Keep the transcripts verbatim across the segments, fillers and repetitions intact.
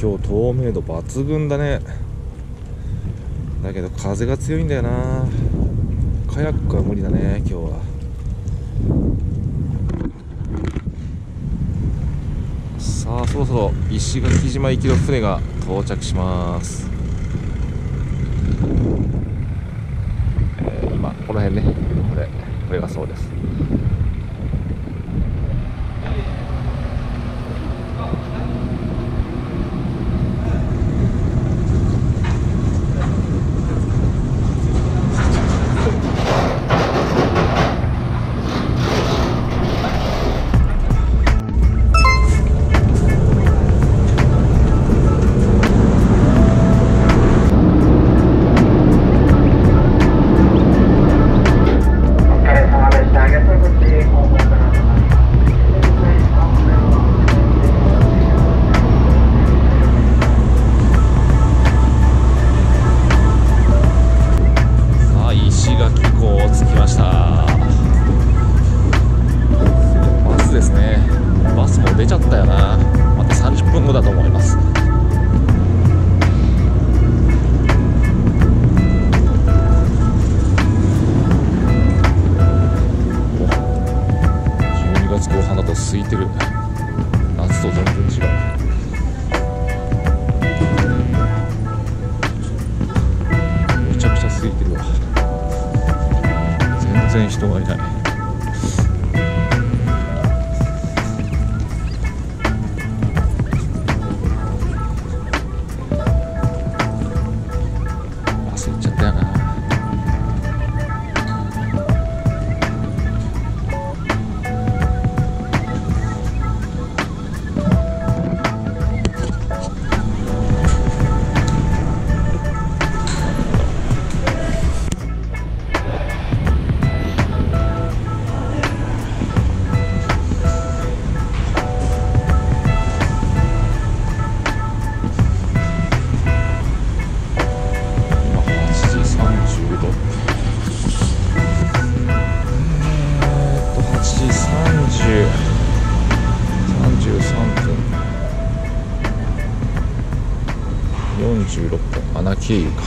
今日透明度抜群だね。だけど風が強いんだよな。カヤックは無理だね今日は。さあそろそろ石垣島行きの船が到着します。えー、今この辺ね、これこれがそうです。全然人がいない。汗いっちゃったよな。よんじゅうろっぷん、アナ経由か。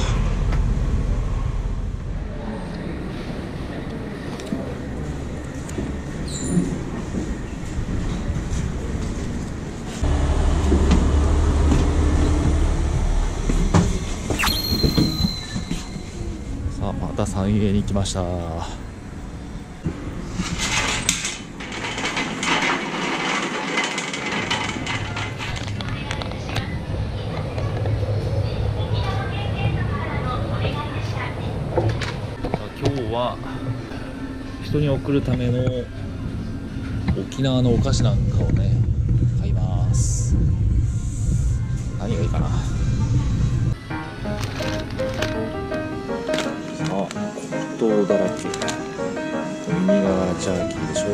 さあまた三栄に来ました。は人に送るための沖縄のお菓子なんかをね買います。何がいいかな。さあ黒糖だらけ、ミニガラチャーキーでし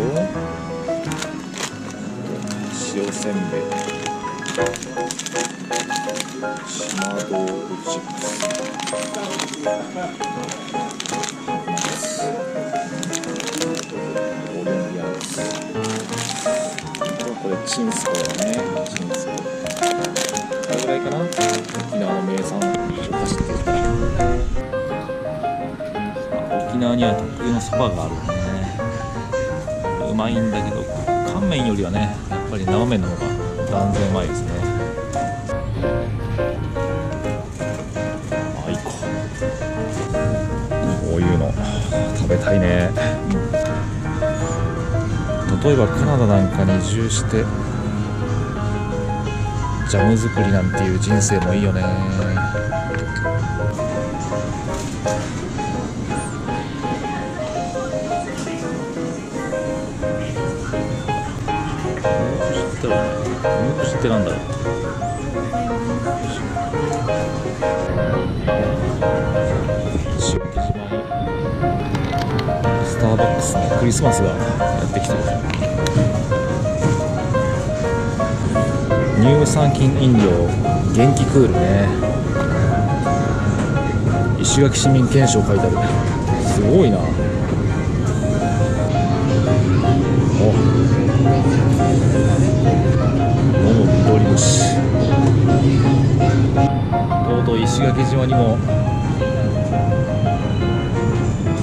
ょ、塩せんべい、島豆腐チップス、チンスコだね。チンスコ。これぐらいかな。沖縄の名産お菓子って言ったら。沖縄には特有のそばがあるよね。うまいんだけど、乾麺よりはね、やっぱり生麺の方が断然うまいですね。あ、いい子。こういうの食べたいね。うん、例えばカナダなんかに移住してジャム作りなんていう人生もいいよね。ミルクシってなんだろう。石垣島にスターバックスのクリスマスがやってきてる。乳酸菌飲料元気クールね。石垣市民憲章書いてある。すごいな。お、飲む緑虫。と石垣島にも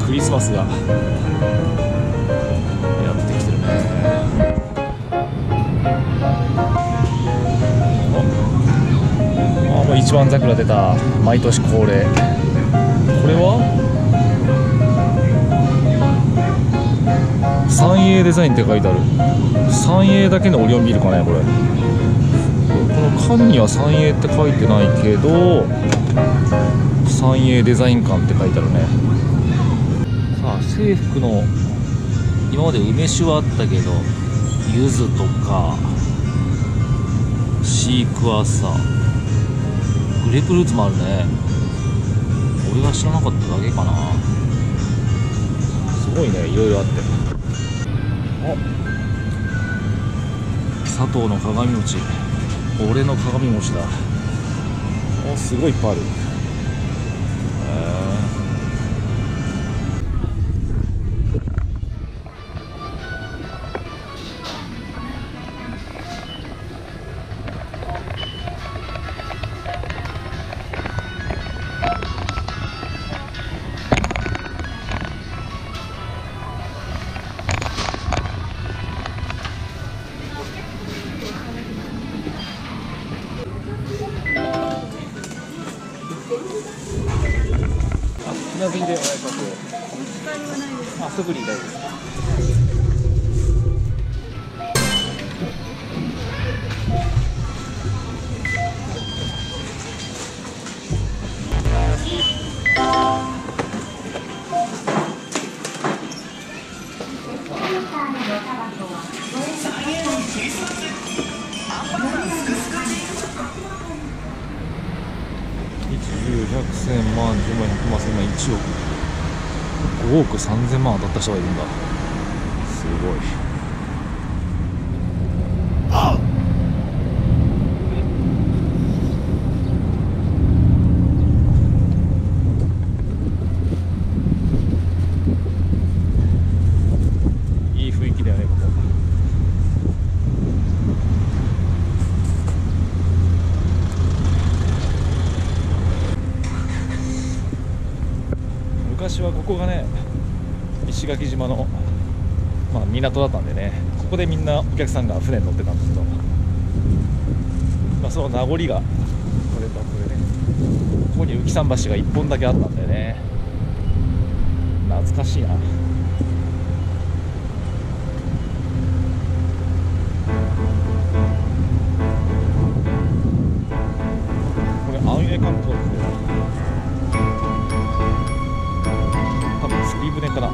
クリスマスがやってきてるね。ああ、もう一番桜出た、毎年恒例。これは三栄デザインって書いてある。三栄だけの折を見るかね、これ。この缶には三栄って書いてないけど、三栄デザイン缶って書いてあるね。制服の今まで梅酒はあったけど、柚子とかシークワーサー、グレープフルーツもあるね。俺が知らなかっただけかな。すごいね、いろいろあって。あ、佐藤の鏡餅、俺の鏡餅だ。あ、すごいいっぱいある。でお願いします。あ、すぐに大丈夫です。いちおくごおくさんぜんまん当たった人がいるんだ。すごい。あっ、いい雰囲気だよね、ここ。昔はここがね、石垣島の、まあ、港だったんでね、ここでみんなお客さんが船に乗ってたんですけど、まあ、その名残がこれとこれね、ここに浮桟橋がいっぽんだけあったんでね、懐かしいな。これ安永観光ですね。釣り船かな。